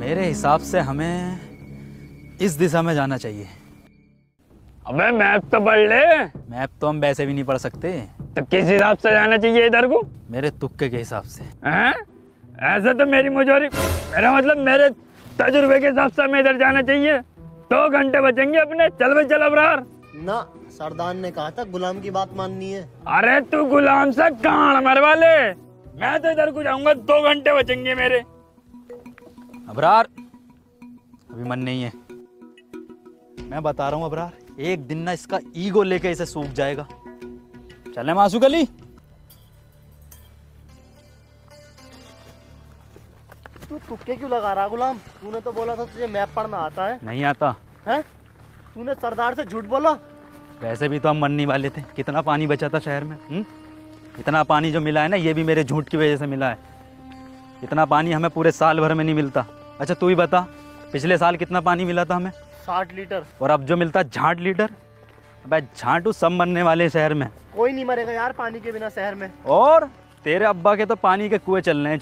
मेरे हिसाब से हमें इस दिशा में जाना चाहिए। अबे मैप तो पढ़ ले। मैप तो हम वैसे भी नहीं पढ़ सकते, तो किस हिसाब से जाना चाहिए इधर को? मेरे तुक्के के हिसाब से। ऐसा तो मेरी मुजोरी, मेरा मतलब मेरे तजुर्बे के हिसाब से हमें इधर जाना चाहिए। 2 घंटे बचेंगे अपने। चल भाई चल अबरार। ना सरदान ने कहा था गुलाम की बात माननी है। अरे तू गुलाम से कान मरवा ले, मैं तो इधर को जाऊंगा। 2 घंटे बचेंगे मेरे। अबरार अभी मन नहीं है, मैं बता रहा हूँ अबरार, एक दिन ना इसका ईगो लेके इसे सूख जाएगा। चले मासूक अली। तू तुक्के क्यों लगा रहा गुलाम? तूने तो बोला था तुझे मैप पढ़ना आता है। नहीं आता है? तूने सरदार से झूठ बोला। वैसे भी तो हम मरने वाले थे। कितना पानी बचा था शहर में, इतना पानी जो मिला है ना, ये भी मेरे झूठ की वजह से मिला है। इतना पानी हमें पूरे साल भर में नहीं मिलता। अच्छा तू ही बता, पिछले साल कितना पानी मिला था हमें? 60 लीटर। और अब जो मिलता है 60 लीटर। अबे झांटू, सब मरने वाले शहर में। कोई नहीं मरेगा यार पानी के बिना शहर में। और तेरे अब्बा के तो पानी के कुएं चल रहे हैं।